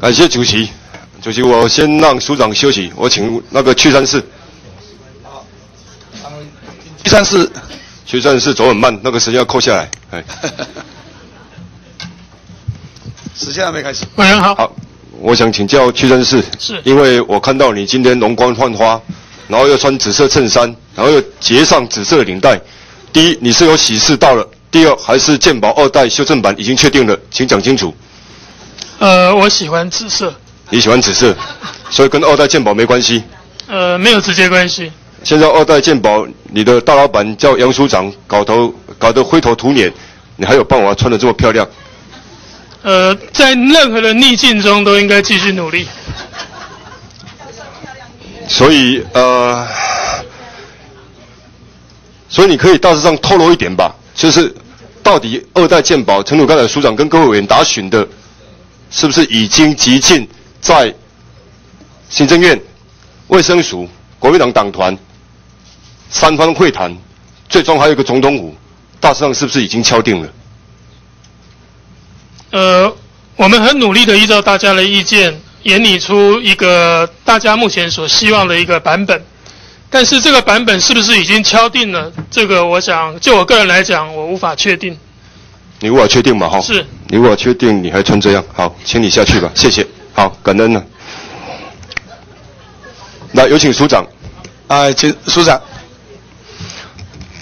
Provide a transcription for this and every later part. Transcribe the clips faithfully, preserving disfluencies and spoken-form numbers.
感谢主席，主席，我先让署长休息，我请那个区山市。好，区山市，区山市走很慢，那个时间要扣下来。哎，时间还没开始。委员好。好，我想请教区山市，是因为我看到你今天容光焕发，然后又穿紫色衬衫，然后又结上紫色领带。第一，你是有喜事到了；第二，还是健保二代修正版已经确定了，请讲清楚。 呃，我喜欢紫色。你喜欢紫色，所以跟二代健保没关系。呃，没有直接关系。现在二代健保，你的大老板叫杨署长，搞头搞得灰头土脸，你还有办法穿得这么漂亮？呃，在任何的逆境中都应该继续努力。所以呃，所以你可以大致上透露一点吧，就是到底二代健保，陈鲁刚才署长跟各位委员答询的。 是不是已经极尽在行政院、卫生署、国民党党团三方会谈，最终还有一个总统府，大致上是不是已经敲定了？呃，我们很努力的依照大家的意见，研拟出一个大家目前所希望的一个版本。但是这个版本是不是已经敲定了？这个我想，就我个人来讲，我无法确定。 你无法确定嘛？哈，是。你无法确定，你还穿这样，好，请你下去吧，谢谢。好，感恩了。来，有请署长。啊，请署长。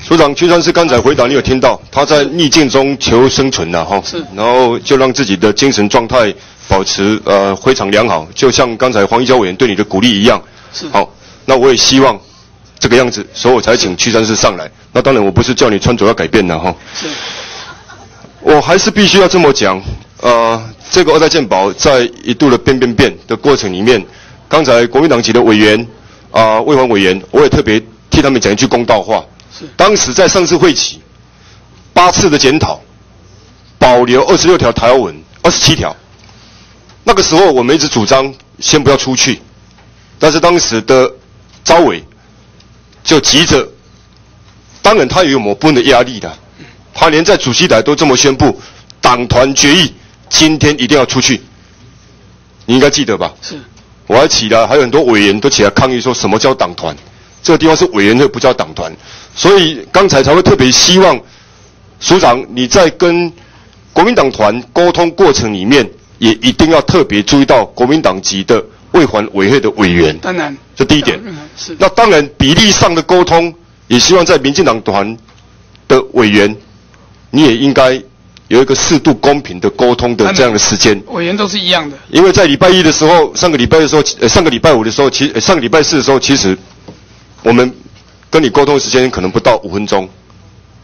署长，区山市刚才回答你有听到，他在逆境中求生存了、啊，哈。是。然后就让自己的精神状态保持呃非常良好，就像刚才黄义交委员对你的鼓励一样。是。好，那我也希望这个样子，所以我才请区山市上来。那当然，我不是叫你穿着要改变了、啊，哈。是。 我还是必须要这么讲，呃，这个二代健保在一度的变变变的过程里面，刚才国民党籍的委员啊，卫环委员，我也特别替他们讲一句公道话。当时在上次会期，八次的检讨，保留二十六条条文，二十七条。那个时候我们一直主张先不要出去，但是当时的招委就急着，当然他也有某部分的压力的。 他连在主席台都这么宣布，党团决议今天一定要出去，你应该记得吧？是。我还起来，还有很多委员都起来抗议，说什么叫党团？这个地方是委员会，不叫党团。所以刚才才会特别希望，署长你在跟国民党团沟通过程里面，也一定要特别注意到国民党籍的卫环委会的委员。当然。这第一点。是。那当然，比例上的沟通，也希望在民进党团的委员。 你也应该有一个适度公平的沟通的这样的时间。委员都是一样的。因为在礼拜一的时候，上个礼拜的时候，呃，上个礼拜五的时候，其呃上个礼拜四的时候，其实我们跟你沟通的时间可能不到五分钟。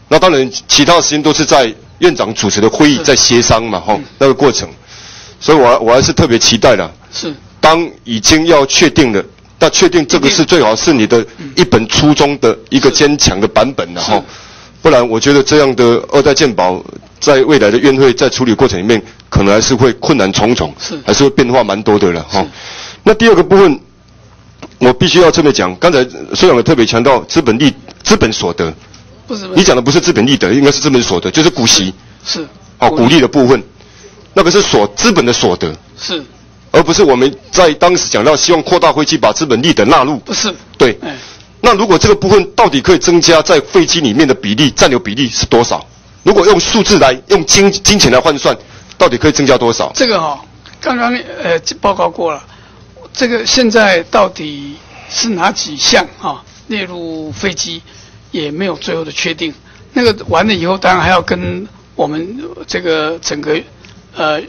那当然，其他时间都是在院长主持的会议在协商嘛，吼，那个过程。所以我我还是特别期待啦。是。当已经要确定了，那确定这个是最好是你的一本初衷的一个坚强的版本，然后。 不然，我觉得这样的二代健保在未来的院会在处理过程里面，可能还是会困难重重，是还是会变化蛮多的了哈。那第二个部分，我必须要特别讲，刚才署长也特别强调资本利资本所得，不是你讲的不是资本利得，应该是资本所得，就是股息是哦股利的部分，那个是所资本的所得是，而不是我们在当时讲到希望扩大会期把资本利得纳入，不是对。哎 那如果这个部分到底可以增加在废机里面的比例占有比例是多少？如果用数字来用金金钱来换算，到底可以增加多少？这个哈、哦，刚刚呃报告过了，这个现在到底是哪几项啊列入废机，也没有最后的确定。那个完了以后，当然还要跟我们这个整个呃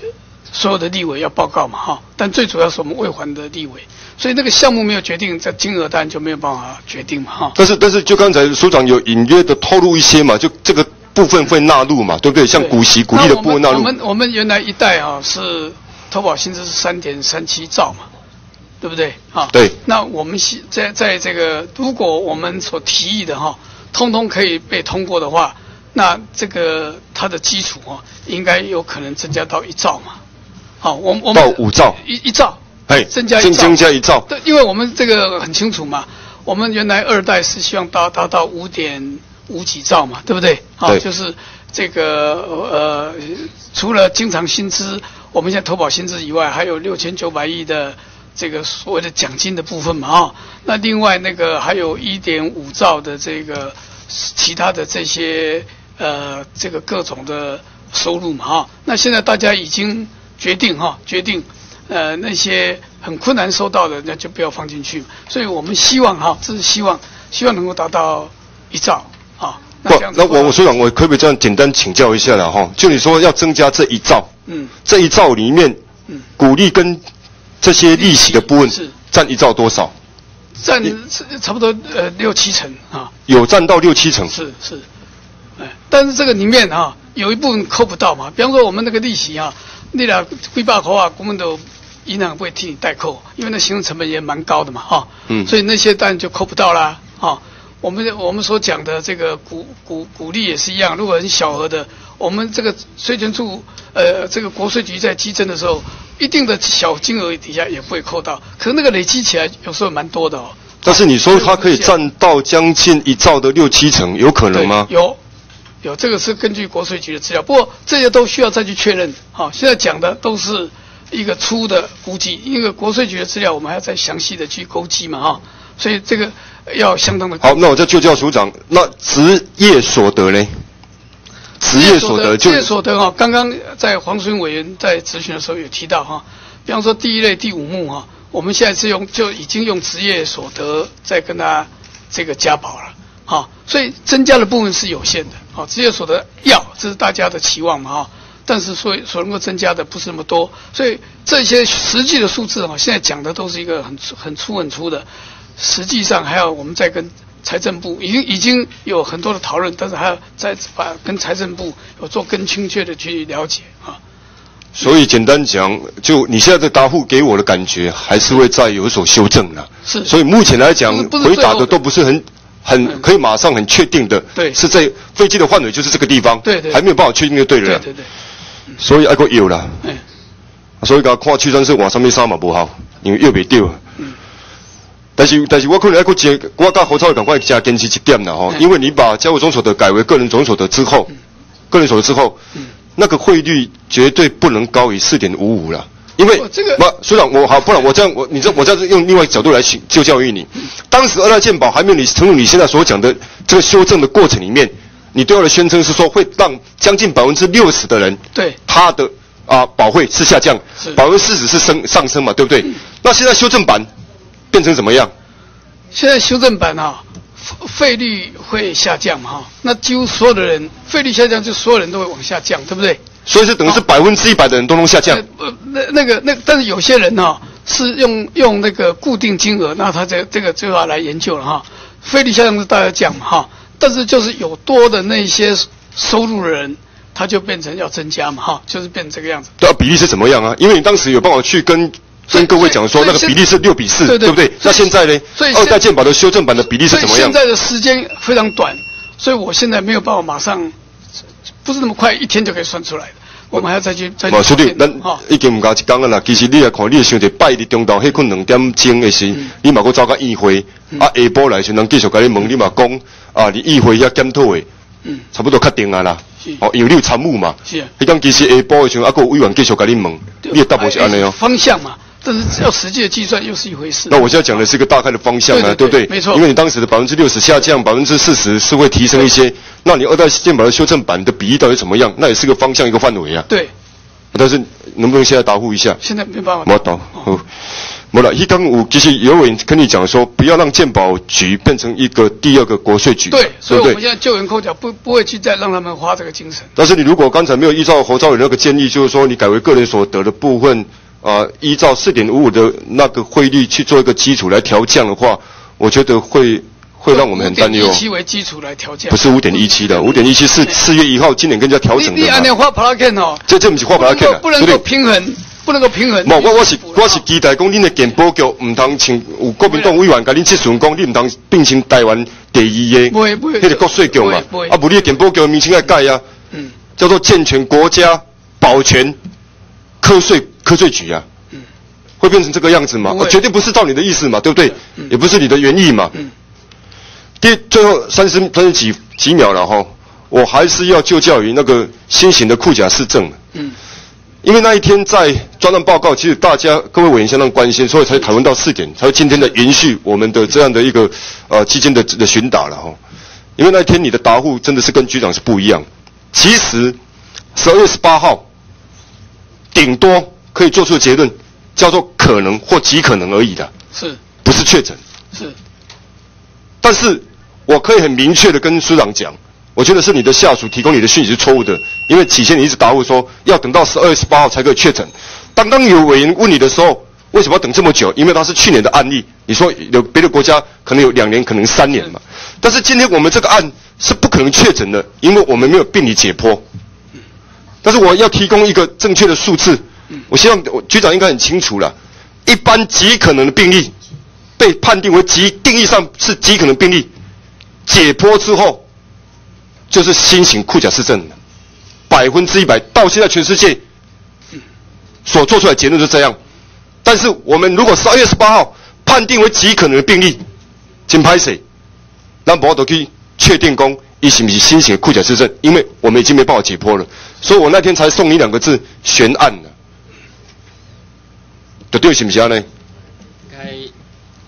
所有的立委要报告嘛哈、啊，但最主要是我们卫环的立委。 所以那个项目没有决定，这金额当然就没有办法决定嘛，哈。但是但是，就刚才署长有隐约的透露一些嘛，就这个部分会纳入嘛，对不对？像股息、股利的部分纳入。我们我们原来一代啊是投保薪资是三点三七兆嘛，对不对？啊。对。那我们在在这个如果我们所提议的哈、啊，通通可以被通过的话，那这个它的基础啊，应该有可能增加到一兆嘛。好、啊，我我们到五兆一一兆。 哎，增加一兆，增加一兆。对，因为我们这个很清楚嘛，我们原来二代是希望达达到五点五几兆嘛，对不对？啊、哦，就是这个呃，除了经常薪资我们现在投保薪资以外，还有六千九百亿的这个所谓的奖金的部分嘛，哦，那另外那个还有一点五兆的这个其他的这些呃这个各种的收入嘛，哦，那现在大家已经决定哈，哦，决定呃那些很困难收到的那就不要放进去，所以我们希望哈，哦，这是希望，希望能够达到一兆啊。哦，不，那我我所长，我可不可以这样简单请教一下了哈？就你说要增加这一兆，嗯，这一兆里面，嗯，股利跟这些利息的部分占一兆多少？占差不多呃六七成啊。有占到六七成。是是，哎，但是这个里面啊，有一部分扣不到嘛。比方说我们那个利息啊，你俩几百块啊，我们都银行不会替你代扣，因为那行政成本也蛮高的嘛，哈，啊。嗯。所以那些当然就扣不到啦，啊。我们我们所讲的这个股股股利也是一样，如果很小额的，我们这个税捐处呃这个国税局在稽征的时候，一定的小金额底下也不会扣到，可是那个累积起来有时候蛮多的哦。但是你说它可以占到将近一兆的六七成，有可能吗？有，有这个是根据国税局的资料，不过这些都需要再去确认。好，哦，现在讲的都是一个粗的估计，因为国税局的资料我们还要再详细的去勾稽嘛，哈，哦，所以这个。要相当的高。好，那我再就教署长，那职业所得呢？职业所得就职业所得哈，刚刚在黄淑英委员在质询的时候有提到哈，比方说第一类第五目哈，我们现在是用就已经用职业所得在跟他这个加保了，哈，所以增加的部分是有限的，好，职业所得要这是大家的期望嘛哈，但是所所能够增加的不是那么多，所以这些实际的数字哈，现在讲的都是一个很很粗很粗的。实际上还要我们再跟财政部已经已经有很多的讨论，但是还要再把跟财政部有做更精确的去了解啊。所以简单讲，就你现在的答复给我的感觉，还是会再有所修正了。是。所以目前来讲，回答的都不是很很、嗯、可以马上很确定的。对。是在飞机的范围就是这个地方。对对。还没有办法确定就对了。对对对。所以还够有了。嗯。所以讲看区政是往上面三嘛不好，因为又袂对。嗯。但是，但是我可能还佫坚，我甲侯超伟赶快加坚持一点啦吼，因为你把家户总所得改为个人总所得之后，嗯、个人所得之后，嗯、那个汇率绝对不能高于四点五五啦，因为，这个、不，署长我好，不然我这样，我你这我这样用另外角度来就教育你，嗯、当时二代健保还没有你正如你现在所讲的这个修正的过程里面，你对外的宣称是说会让将近百分之六十的人，对他的啊保费是下降，百分之四十是升上升嘛，对不对？嗯、那现在修正版。变成怎么样？现在修正版啊，费率会下降嘛，哈，那几乎所有的人费率下降，就所有人都会往下降，对不对？所以是等于是百分之一百的人都能下降。呃，那那个那但是有些人哈、啊、是用用那个固定金额，那他这这个就要来研究了哈。费率下降是大家讲嘛哈，但是就是有多的那些收入的人。他就变成要增加嘛哈，就是变成这个样子。对啊，比例是怎么样啊？因为你当时有办法去跟跟各位讲说那个比例是六比四，对不对？那现在呢？二代健保的修正版的比例是怎么样？现在的时间非常短，所以我现在没有办法马上，不是那么快一天就可以算出来的。我们还要再去再去。马书记，咱已经唔够一天了啦。其实你来看，你想者拜日中昼迄困两点钟的时，你嘛阁走到议会，啊下晡来时人继续甲你问，你嘛讲啊，你议会遐检讨的。嗯，差不多确定啊啦，哦，有你有参悟嘛？是啊，迄天其实下晡的时候，啊，阁有委员继续甲你问，你的答案是安尼哦。方向嘛，但是要实际的计算又是一回事。那我现在讲的是一个大概的方向啊，对不对？没错。因为你当时的百分之六十下降，百分之四十是会提升一些，那你二代健保的修正版的比例到底怎么样？那也是个方向一个范围啊。对。但是能不能现在答复一下？现在没办法。没答。好，没了。一刚我其实有委员跟你讲说，不要让健保局变成一个第二个国税局。对，所以我们现在救援扣缴不不会去再让他们花这个精神。但是你如果刚才没有依照侯兆宇那个建议，就是说你改为个人所得的部分，啊、呃，依照四点五五的那个汇率去做一个基础来调降的话，我觉得会。会让我们很担忧。五点一七为基础来调价，不是五点一七的，五点一七是四月一号今年更加调整的。你你按那画 plan 哦，这这不是画 plan 啊，不能够平衡，不能够平衡。冇，我我是我是期待讲，恁的健保局唔通像有国民党委员甲恁质询讲，你唔通变成台湾第二个，迄个国税局嘛。啊，无你的健保局名称要改啊，嗯，叫做健全国家保全科税科税局啊。嗯，会变成这个样子吗？绝对不是照你的意思嘛，对不对？也不是你的原意嘛。嗯。第最后三十三十几几秒了哈，我还是要就教于那个新型的库甲市政。嗯，因为那一天在专案报告，其实大家各位委员相当关心，所以才讨论到四点，才有今天的延续我们的这样的一个呃基金的的询答了哈、哦。因为那一天你的答复真的是跟局长是不一样。其实十二月十八号顶多可以做出的结论叫做可能或极可能而已的，是不是确诊？是。但是我可以很明确的跟司长讲。 我觉得是你的下属提供你的讯息是错误的，因为起先你一直答复说要等到十二月十八号才可以确诊。当当有委员问你的时候，为什么要等这么久？因为它是去年的案例，你说有别的国家可能有两年，可能三年嘛。但是今天我们这个案是不可能确诊的，因为我们没有病理解剖。但是我要提供一个正确的数字，我希望我局长应该很清楚了。一般极可能的病例被判定为极定义上是极可能病例，解剖之后。 就是新型库甲氏症，百分之一百到现在全世界所做出来结论是这样。但是我们如果十二月十八号判定为极可能的病例，请拍谁？那我都可以确定公一是不是新型库甲氏症，因为我们已经没办法解剖了。所以我那天才送你两个字：悬案了。对对，是不是呢？应该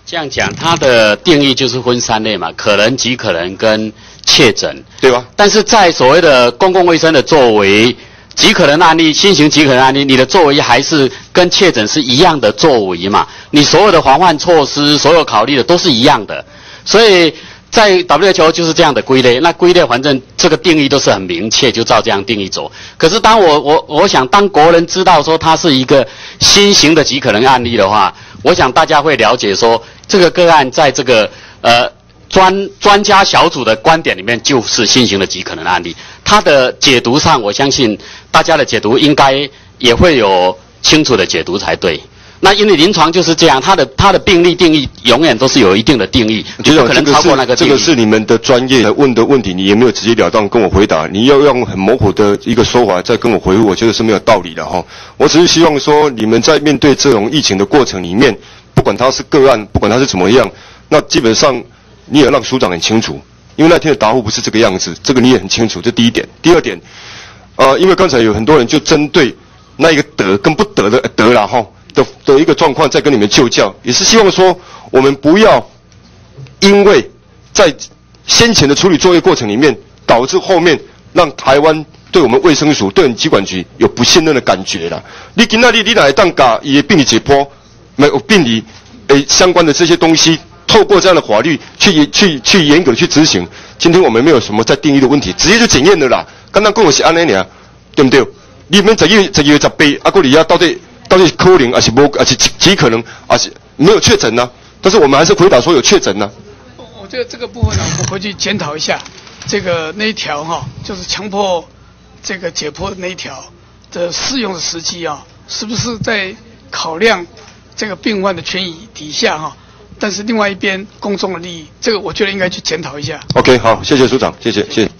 这样讲，它的定义就是分三类嘛，可能、极可能跟。 确诊对吧？但是在所谓的公共卫生的作为，极可能案例、新型极可能案例，你的作为还是跟确诊是一样的作为嘛？你所有的防范措施，所有考虑的都是一样的，所以在 W H O 就是这样的归类。那归类反正这个定义都是很明确，就照这样定义走。可是当我我我想，当国人知道说它是一个新型的极可能案例的话，我想大家会了解说这个个案在这个呃。 专专家小组的观点里面，就是新型的极可能案例。它的解读上，我相信大家的解读应该也会有清楚的解读才对。那因为临床就是这样，它的它的病例定义永远都是有一定的定义，就可能超过那个定义。这个是你们的专业问的问题，你也没有直截了当跟我回答。你要用很模糊的一个说法再跟我回复，我觉得是没有道理的哈。我只是希望说，你们在面对这种疫情的过程里面，不管它是个案，不管它是怎么样，那基本上。 你也让署长很清楚，因为那天的答复不是这个样子，这个你也很清楚。这第一点，第二点，呃，因为刚才有很多人就针对那一个得跟不得的得啦哈的的一个状况在跟你们就教，也是希望说我们不要因为在先前的处理作业过程里面，导致后面让台湾对我们卫生署、对我们疾管局有不信任的感觉啦。你今仔日你来当家也病理解剖，没有病理诶相关的这些东西。 透过这样的法律去去去严格去执行，今天我们没有什么在定义的问题，直接就检验了啦。刚刚跟我是安尼尔，对不对？你们十一月十一月十八，啊，过里亚到底到底可能还是无，还是极可能，还是没有确诊呢、啊？但是我们还是回答说有确诊呢、啊。我觉得这个部分呢、啊，我回去检讨一下，这个那一条哈、啊，就是强迫这个解剖的那一条的适用的时机啊，是不是在考量这个病患的权益底下哈、啊？ 但是另外一边公众的利益，这个我觉得应该去检讨一下。OK， 好，谢谢署长，谢谢，谢谢。